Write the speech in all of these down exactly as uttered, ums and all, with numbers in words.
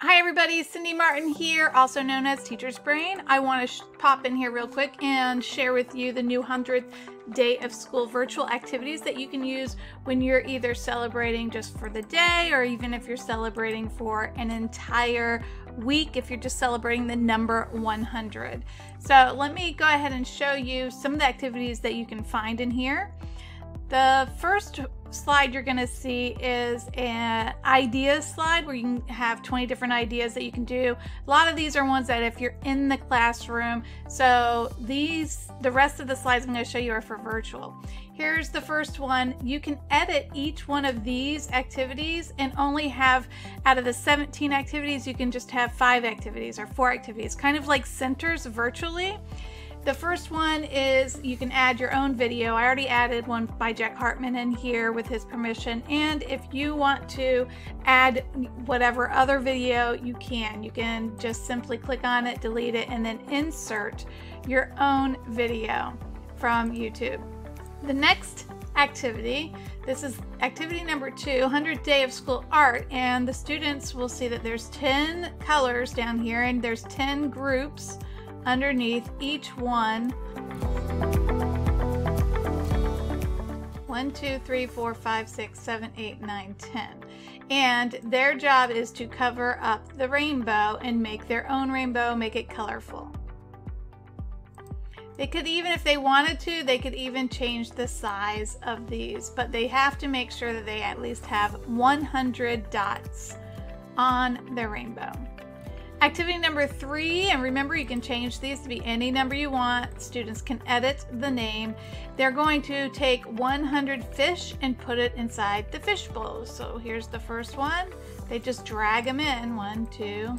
Hi everybody, Cindy Martin here, also known as Teacher's Brain. I want to pop in here real quick and share with you the new hundredth day of school virtual activities that you can use when you're either celebrating just for the day, or even if you're celebrating for an entire week, if you're just celebrating the number one hundred. So let me go ahead and show you some of the activities that you can find in here. The first slide you're going to see is an ideas slide where you can have twenty different ideas that you can do. A lot of these are ones that if you're in the classroom, so these, the rest of the slides I'm going to show you are for virtual. Here's the first one. You can edit each one of these activities and only have, out of the seventeen activities, you can just have five activities or four activities, kind of like centers virtually. The first one is you can add your own video. I already added one by Jack Hartmann in here with his permission, and if you want to add whatever other video you can, you can just simply click on it, delete it, and then insert your own video from YouTube. The next activity, this is activity number two, hundredth day of school art, and the students will see that there's ten colors down here and there's ten groups underneath each one. one, two, three, four, five, six, seven, eight, nine, ten. And their job is to cover up the rainbow and make their own rainbow, make it colorful. They could even, if they wanted to, they could even change the size of these, but they have to make sure that they at least have one hundred dots on their rainbow. Activity number three, and remember you can change these to be any number you want. Students can edit the name. They're going to take one hundred fish and put it inside the fish bowl. So here's the first one. They just drag them in. One, two,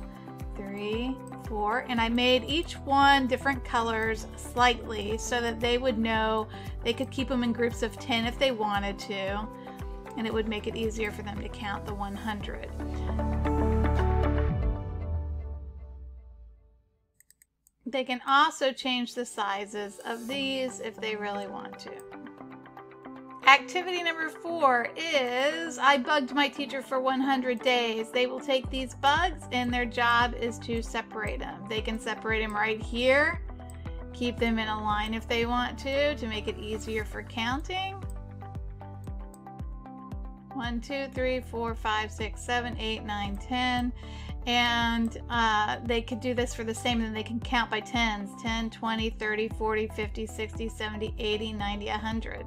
three, four. And I made each one different colors slightly so that they would know they could keep them in groups of ten if they wanted to. And it would make it easier for them to count the one hundred. They can also change the sizes of these if they really want to. Activity number four is I bugged my teacher for one hundred days. They will take these bugs and their job is to separate them. They can separate them right here, keep them in a line if they want to, to make it easier for counting. One, two, three, four, five, six, seven, eight, nine, ten. And uh, they could do this for the same, and then they can count by tens, ten, twenty, thirty, forty, fifty, sixty, seventy, eighty, ninety, one hundred.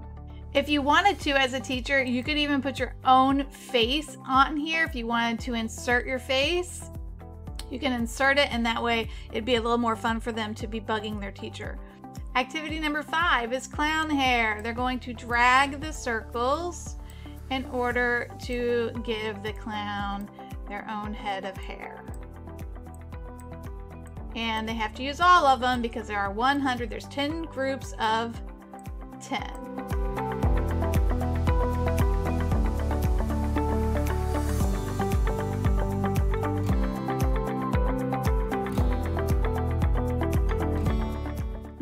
If you wanted to, as a teacher, you could even put your own face on here. If you wanted to insert your face, you can insert it, and that way it'd be a little more fun for them to be bugging their teacher. Activity number five is clown hair. They're going to drag the circles in order to give the clown their own head of hair, and they have to use all of them because there are one hundred, there's ten groups of ten.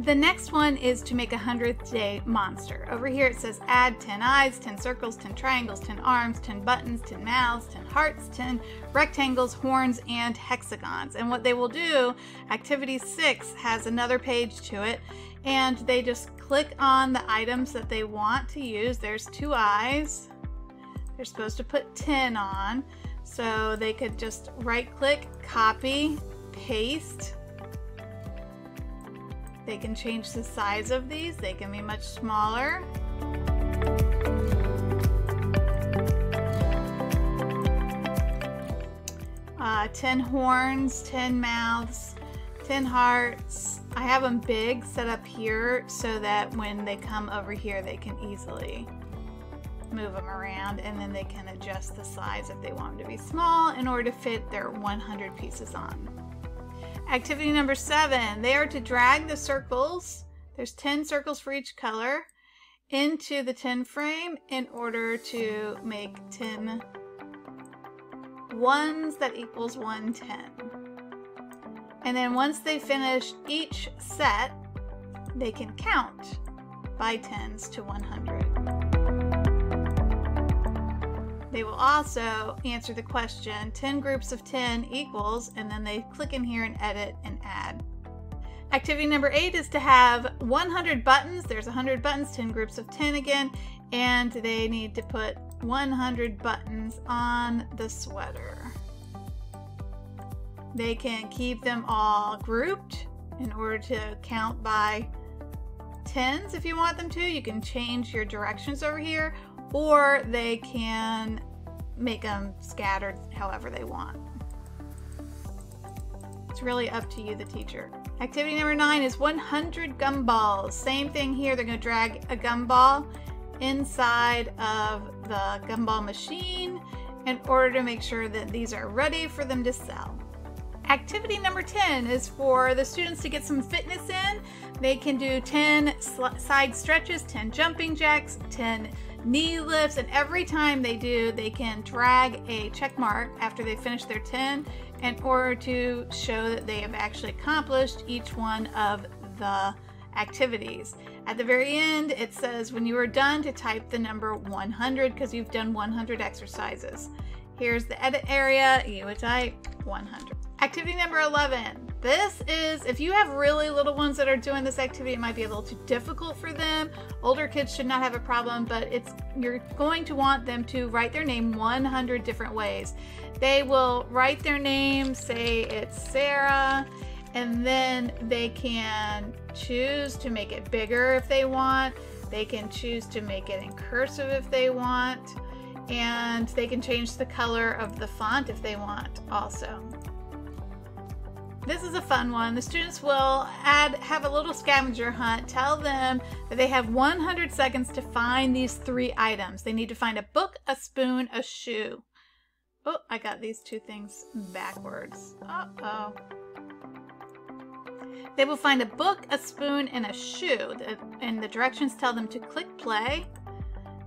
The next one is to make a hundredth day monster. Over here it says add ten eyes, ten circles, ten triangles, ten arms, ten buttons, ten mouths, ten hearts, ten rectangles, horns, and hexagons. And what they will do, activity six has another page to it, and they just click on the items that they want to use. There's two eyes. They're supposed to put ten on. So they could just right click, copy, paste. They can change the size of these. They can be much smaller. Uh, ten horns, ten mouths, ten hearts. I have them big set up here so that when they come over here, they can easily move them around, and then they can adjust the size if they want them to be small in order to fit their one hundred pieces on. Activity number seven, they are to drag the circles, there's ten circles for each color, into the ten frame in order to make ten ones that equals one hundred ten. And then once they finish each set, they can count by tens to one hundred. they will also answer the question ten groups of ten equals, and then they click in here and edit and add. Activity number eight is to have one hundred buttons. There's one hundred buttons, ten groups of ten again, and they need to put one hundred buttons on the sweater. They can keep them all grouped in order to count by tens if you want them to. You can change your directions over here, or they can make them scattered however they want. It's really up to you, the teacher. Activity number nine is one hundred gumballs. Same thing here, they're gonna drag a gumball inside of the gumball machine in order to make sure that these are ready for them to sell. Activity number ten is for the students to get some fitness in. They can do ten side stretches, ten jumping jacks, ten knee lifts, and every time they do, they can drag a check mark after they finish their ten in order to show that they have actually accomplished each one of the activities. At the very end, it says when you are done to type the number one hundred because you've done one hundred exercises. Here's the edit area, you would type one hundred. Activity number eleven. This is, if you have really little ones that are doing this activity, it might be a little too difficult for them. Older kids should not have a problem, but it's you're going to want them to write their name one hundred different ways. They will write their name, say it's Sarah, and then they can choose to make it bigger if they want. They can choose to make it in cursive if they want, and they can change the color of the font if they want also. This is a fun one. The students will add, have a little scavenger hunt. Tell them that they have one hundred seconds to find these three items. They need to find a book, a spoon, a shoe. Oh, I got these two things backwards. Uh-oh. They will find a book, a spoon, and a shoe. And the directions tell them to click play.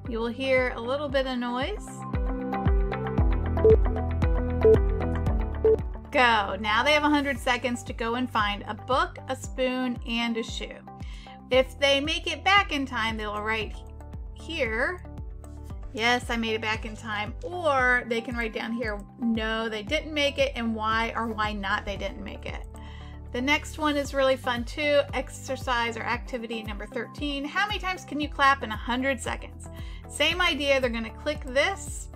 You will hear a little bit of noise. Go. Now they have one hundred seconds to go and find a book, a spoon, and a shoe. If they make it back in time, they will write here, yes, I made it back in time, or they can write down here, no, they didn't make it, and why or why not they didn't make it. The next one is really fun too, exercise or activity number thirteen. How many times can you clap in one hundred seconds? Same idea, they're going to click this.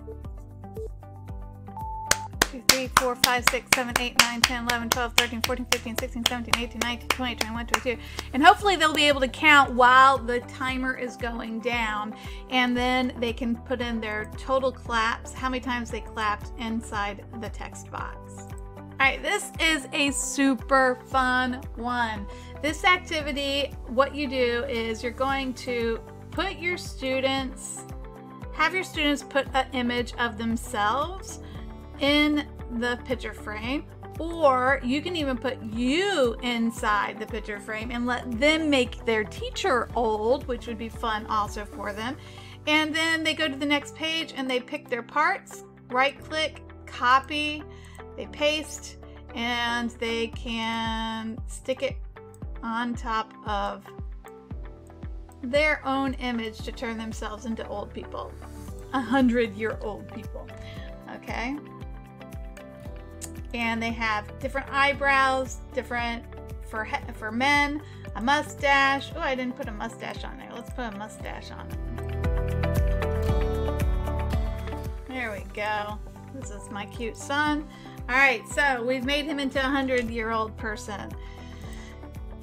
two, three, four, five, six, seven, eight, nine, ten, eleven, twelve, thirteen, fourteen, fifteen, sixteen, seventeen, eighteen, nineteen, twenty, twenty-one, twenty-two. And hopefully they'll be able to count while the timer is going down. And then they can put in their total claps, how many times they clapped inside the text box. All right, this is a super fun one. This activity, what you do is you're going to put your students, have your students put an image of themselves in the picture frame, or you can even put you inside the picture frame and let them make their teacher old, which would be fun also for them. And then they go to the next page and they pick their parts, right click, copy, they paste, and they can stick it on top of their own image to turn themselves into old people, a hundred year old people, okay? And they have different eyebrows, different for he for men, a mustache. Oh, I didn't put a mustache on there. Let's put a mustache on it. There we go. This is my cute son. All right, so we've made him into a hundred-year-old person.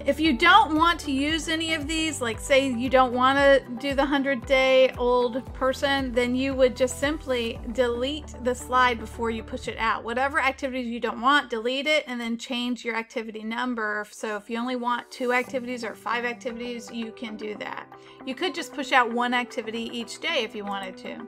If you don't want to use any of these, like say you don't want to do the hundred-day-old person, then you would just simply delete the slide before you push it out. Whatever activities you don't want, delete it and then change your activity number. So if you only want two activities or five activities, you can do that. You could just push out one activity each day if you wanted to.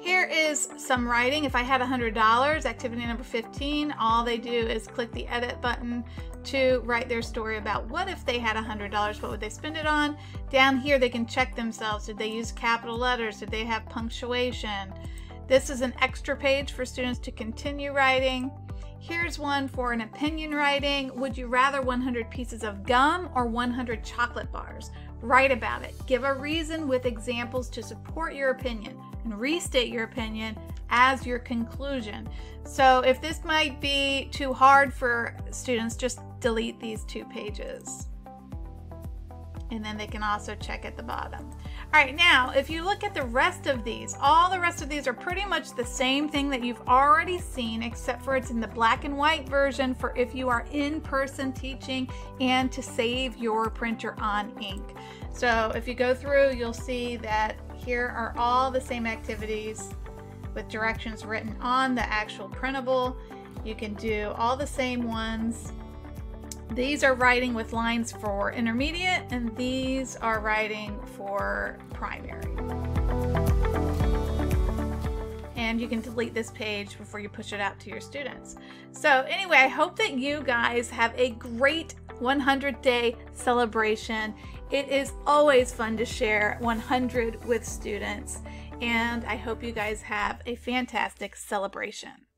Here is some writing. If I had one hundred dollars, activity number fifteen, all they do is click the edit button to write their story about what if they had one hundred dollars, what would they spend it on? Down here they can check themselves. Did they use capital letters? Did they have punctuation? This is an extra page for students to continue writing. Here's one for an opinion writing. Would you rather one hundred pieces of gum or one hundred chocolate bars? Write about it. Give a reason with examples to support your opinion. and restate your opinion as your conclusion. So if this might be too hard for students, just delete these two pages. And then they can also check at the bottom. All right, now if you look at the rest of these, all the rest of these are pretty much the same thing that you've already seen, except for it's in the black and white version for if you are in-person teaching and to save your printer on ink. So if you go through, you'll see that here are all the same activities with directions written on the actual printable. You can do all the same ones. These are writing with lines for intermediate, and these are writing for primary. And you can delete this page before you push it out to your students. So anyway, I hope that you guys have a great one hundred day celebration. It is always fun to share one hundred with students, and I hope you guys have a fantastic celebration.